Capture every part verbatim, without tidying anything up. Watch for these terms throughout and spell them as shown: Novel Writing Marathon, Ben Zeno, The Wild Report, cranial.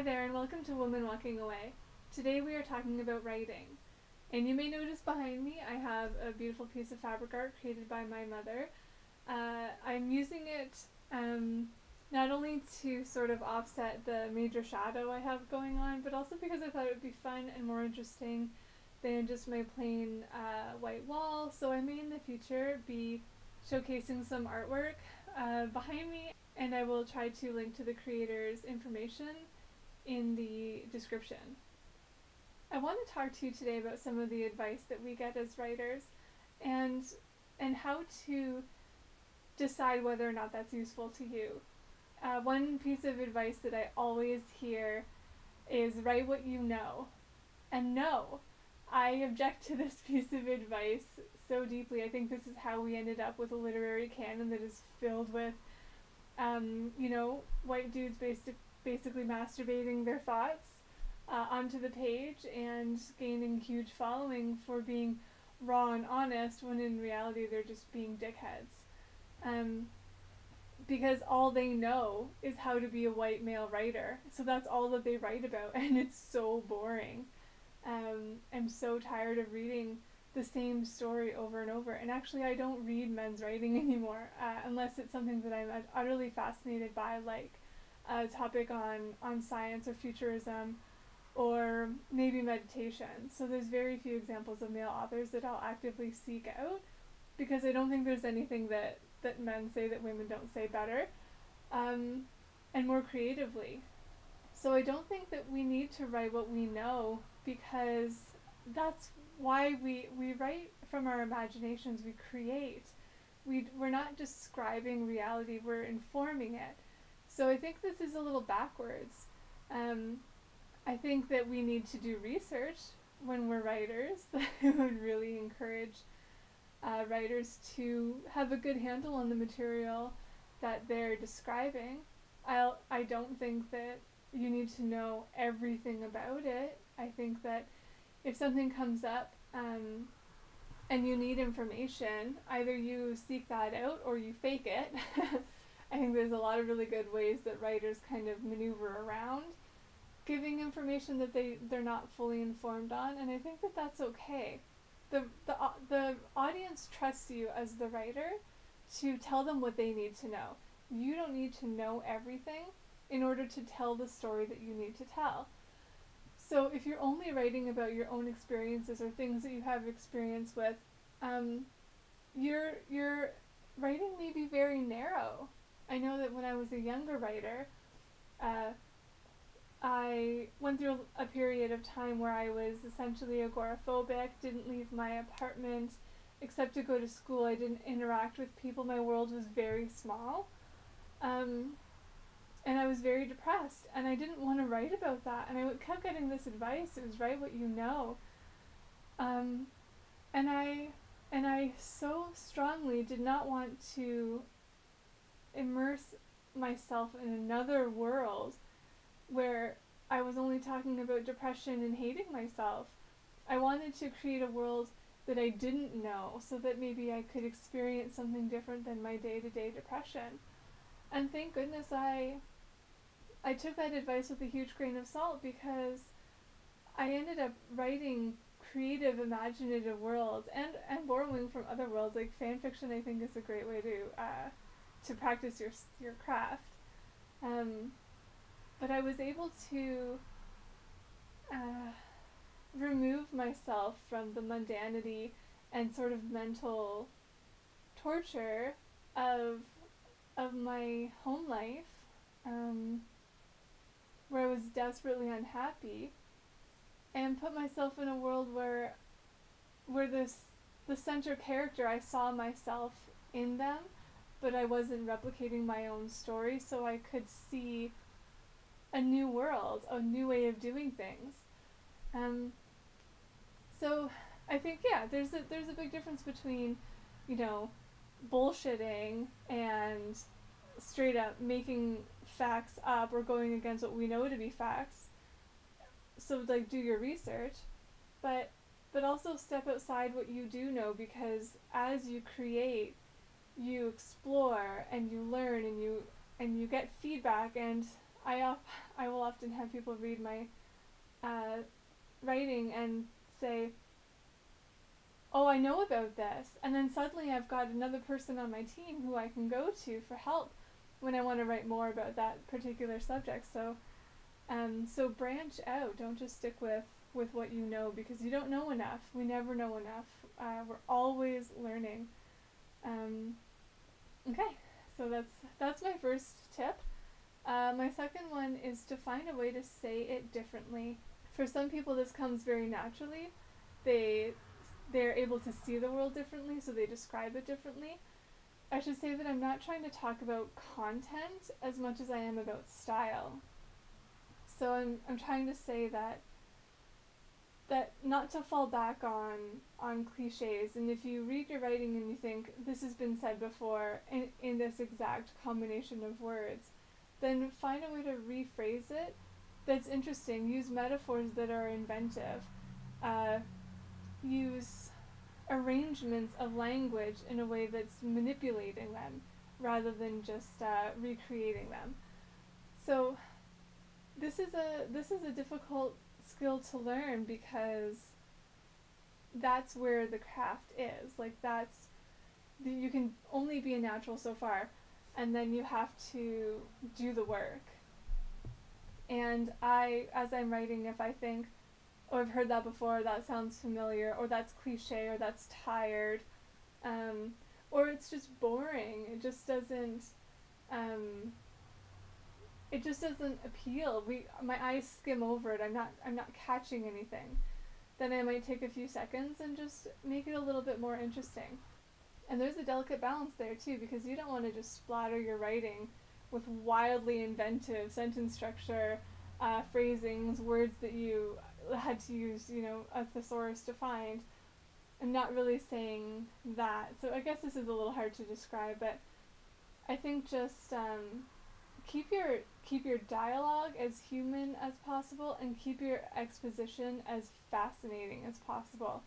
Hi there, and welcome to Woman Walking Away. Today we are talking about writing. And you may notice behind me I have a beautiful piece of fabric art created by my mother. Uh, I'm using it um, not only to sort of offset the major shadow I have going on, but also because I thought it would be fun and more interesting than just my plain uh, white wall. So I may in the future be showcasing some artwork uh, behind me, and I will try to link to the creator's information in the description. I want to talk to you today about some of the advice that we get as writers and and how to decide whether or not that's useful to you. Uh, one piece of advice that I always hear is write what you know. And no, I object to this piece of advice so deeply. I think this is how we ended up with a literary canon that is filled with um, you know, white dudes basically basically masturbating their thoughts uh, onto the page and gaining huge following for being raw and honest, when in reality they're just being dickheads. Um, because all they know is how to be a white male writer, so that's all that they write about, and it's so boring. Um, I'm so tired of reading the same story over and over, and actually I don't read men's writing anymore, uh, unless it's something that I'm utterly fascinated by, like a topic on, on science or futurism or maybe meditation. So there's very few examples of male authors that I'll actively seek out, because I don't think there's anything that, that men say that women don't say better um, and more creatively. So I don't think that we need to write what we know, because that's why we, we write from our imaginations, we create. We, we're not describing reality, we're informing it. So I think this is a little backwards. Um, I think that we need to do research when we're writers. I would really encourage uh, writers to have a good handle on the material that they're describing. I'll, I don't think that you need to know everything about it. I think that if something comes up um, and you need information, either you seek that out or you fake it. I think there's a lot of really good ways that writers kind of maneuver around giving information that they, they're not fully informed on, and I think that that's okay. The, the, the audience trusts you as the writer to tell them what they need to know. You don't need to know everything in order to tell the story that you need to tell. So if you're only writing about your own experiences or things that you have experience with, um, your, your writing may be very narrow. I know that when I was a younger writer, uh, I went through a period of time where I was essentially agoraphobic, didn't leave my apartment except to go to school. I didn't interact with people. My world was very small. Um, and I was very depressed, and I didn't want to write about that. And I kept getting this advice, it was write what you know. Um, and I, and I so strongly did not want to immerse myself in another world where I was only talking about depression and hating myself. I wanted to create a world that I didn't know, so that maybe I could experience something different than my day-to-day depression. And thank goodness I I took that advice with a huge grain of salt, because I ended up writing creative, imaginative worlds and, and borrowing from other worlds. Like fan fiction, I think, is a great way to uh, to practice your your craft, um, but I was able to uh, remove myself from the mundanity and sort of mental torture of of my home life, um, where I was desperately unhappy, and put myself in a world where where this the center character, I saw myself in them, but I wasn't replicating my own story, so I could see a new world, a new way of doing things. Um, so I think, yeah, there's a, there's a big difference between, you know, bullshitting and straight up making facts up or going against what we know to be facts. So, like, do your research, but, but also step outside what you do know, because as you create, you explore and you learn and you and you get feedback, and I of, I will often have people read my uh, writing and say, oh, I know about this, and then suddenly I've got another person on my team who I can go to for help when I want to write more about that particular subject. So um, so branch out. Don't just stick with, with what you know, because you don't know enough. We never know enough. Uh, we're always learning. Um, okay, so that's, that's my first tip. Uh, my second one is to find a way to say it differently. For some people this comes very naturally. They, they're able to see the world differently, so they describe it differently. I should say that I'm not trying to talk about content as much as I am about style. So I'm, I'm trying to say that, that not to fall back on, on cliches, and if you read your writing and you think, this has been said before in, in this exact combination of words, then find a way to rephrase it that's interesting. Use metaphors that are inventive. Uh, use arrangements of language in a way that's manipulating them rather than just uh, recreating them. So this is a this is a difficult skill to learn, because that's where the craft is. Like, that's, you can only be a natural so far, and then you have to do the work. And I, as I'm writing, if I think, oh, I've heard that before, that sounds familiar, or that's cliche, or that's tired, um, or it's just boring, it just doesn't, um, it just doesn't appeal. We, my eyes skim over it, I'm not, I'm not catching anything. Then I might take a few seconds and just make it a little bit more interesting. And there's a delicate balance there too, because you don't want to just splatter your writing with wildly inventive sentence structure, uh, phrasings, words that you had to use, you know, a thesaurus to find. I'm not really saying that, so I guess this is a little hard to describe, but I think just um, keep your keep your dialogue as human as possible, and keep your exposition as fascinating as possible,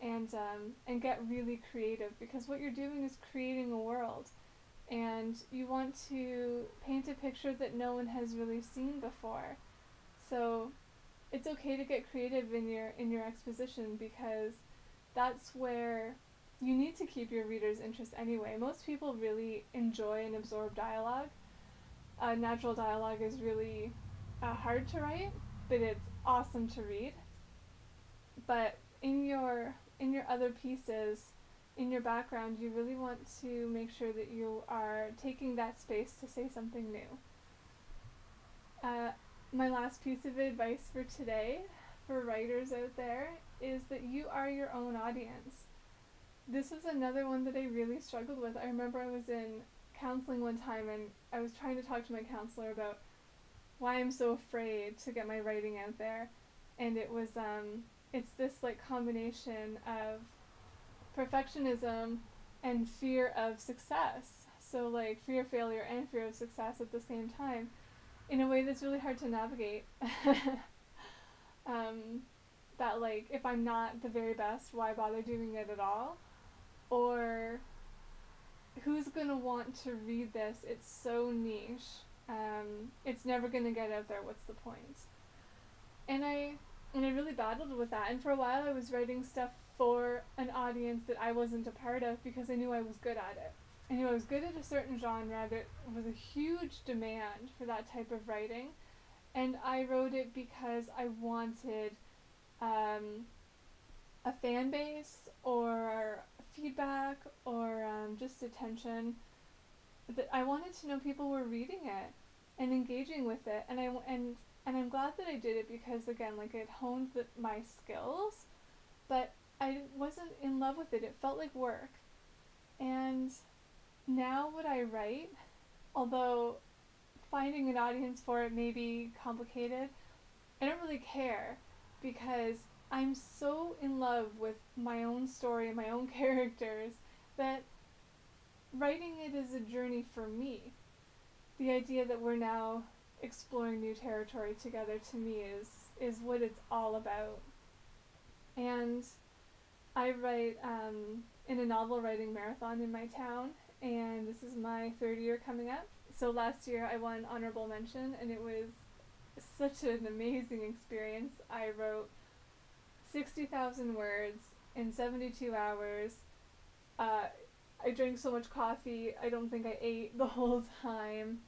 and um, and get really creative, because what you're doing is creating a world, and you want to paint a picture that no one has really seen before. So it's okay to get creative in your in your exposition, because that's where you need to keep your reader's interest anyway. Most people really enjoy and absorb dialogue. Uh, natural dialogue is really uh, hard to write, but it's awesome to read. But in your in your other pieces, in your background, you really want to make sure that you are taking that space to say something new. Uh, My last piece of advice for today, for writers out there, is that you are your own audience. This was another one that I really struggled with. I remember I was in counseling one time, and I was trying to talk to my counselor about why I'm so afraid to get my writing out there, and it was, um, it's this like combination of perfectionism and fear of success. So like fear of failure and fear of success at the same time, in a way that's really hard to navigate. um, that like, if I'm not the very best, why bother doing it at all? Or who's gonna want to read this? It's so niche. Um, it's never gonna get out there, what's the point? And I, and I really battled with that, and for a while I was writing stuff for an audience that I wasn't a part of, because I knew I was good at it. I knew I was good at a certain genre. There was a huge demand for that type of writing, and I wrote it because I wanted um, a fan base, or feedback, or um, just attention. That I wanted to know people were reading it and engaging with it, and I and and I'm glad that I did it, because again, like, it honed the, my skills, but I wasn't in love with it. It felt like work, and now what I write, although finding an audience for it may be complicated, I don't really care, because I'm so in love with my own story and my own characters that writing it is a journey for me. The idea that we're now exploring new territory together, to me, is, is what it's all about. And I write um, in a novel writing marathon in my town, and this is my third year coming up. So last year I won Honorable Mention, and it was such an amazing experience. I wrote sixty thousand words in seventy-two hours. Uh, I drank so much coffee, I don't think I ate the whole time.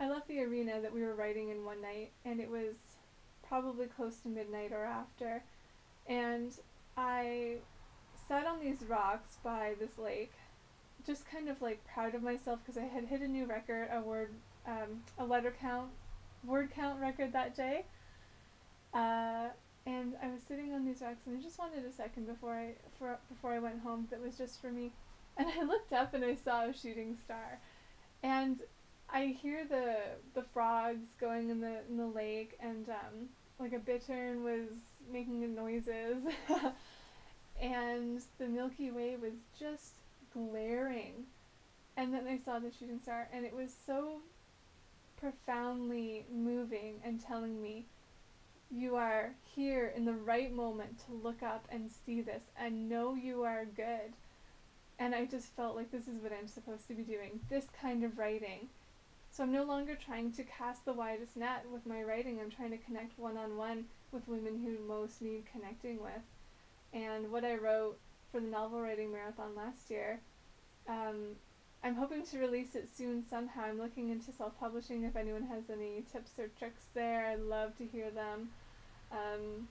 I left the arena that we were writing in one night, and it was probably close to midnight or after, and I sat on these rocks by this lake, just kind of like proud of myself because I had hit a new record, a word, um, a letter count, word count record that day. Uh, and I was sitting on these rocks, and I just wanted a second before I for, before I went home that was just for me. And I looked up and I saw a shooting star, and I hear the the frogs going in the in the lake, and um, like a bittern was making noises, and the Milky Way was just glaring. And then I saw the shooting star, and it was so profoundly moving and telling me, you are here in the right moment to look up and see this and know you are good. And I just felt like this is what I'm supposed to be doing, this kind of writing. So I'm no longer trying to cast the widest net with my writing. I'm trying to connect one-on-one with women who most need connecting with. And what I wrote for the Novel Writing Marathon last year, um, I'm hoping to release it soon somehow. I'm looking into self-publishing. If anyone has any tips or tricks there, I'd love to hear them. Um,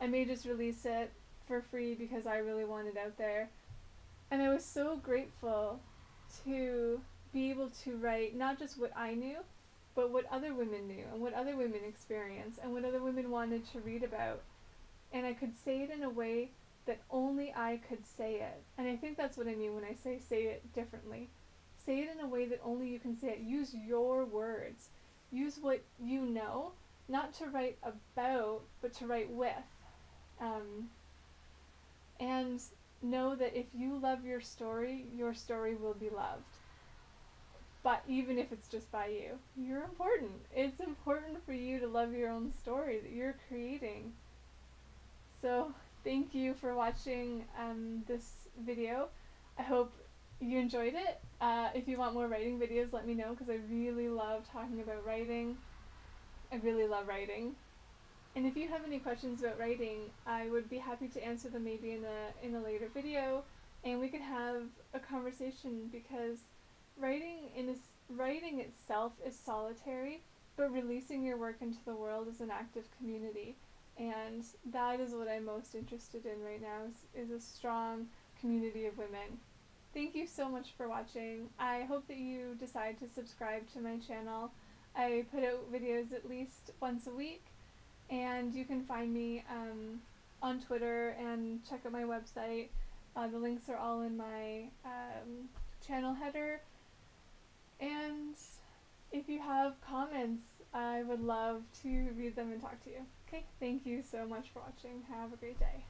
I may just release it for free because I really want it out there. And I was so grateful to be able to write not just what I knew, but what other women knew and what other women experienced and what other women wanted to read about. And I could say it in a way that only I could say it. And I think that's what I mean when I say say it differently. Say it in a way that only you can say it. Use your words. Use what you know, not to write about, but to write with. Um, and know that if you love your story, your story will be loved. But even if it's just by you, you're important. It's important for you to love your own story that you're creating. So thank you for watching um, this video. I hope you enjoyed it. Uh, if you want more writing videos, let me know, because I really love talking about writing. I really love writing. And if you have any questions about writing, I would be happy to answer them maybe in a, in a later video, and we could have a conversation, because Writing in is, writing itself is solitary, but releasing your work into the world is an active community, and that is what I'm most interested in right now, is, is a strong community of women. Thank you so much for watching. I hope that you decide to subscribe to my channel. I put out videos at least once a week, and you can find me um, on Twitter and check out my website. Uh, the links are all in my um, channel header. And if you have comments, I would love to read them and talk to you. Okay, thank you so much for watching. Have a great day.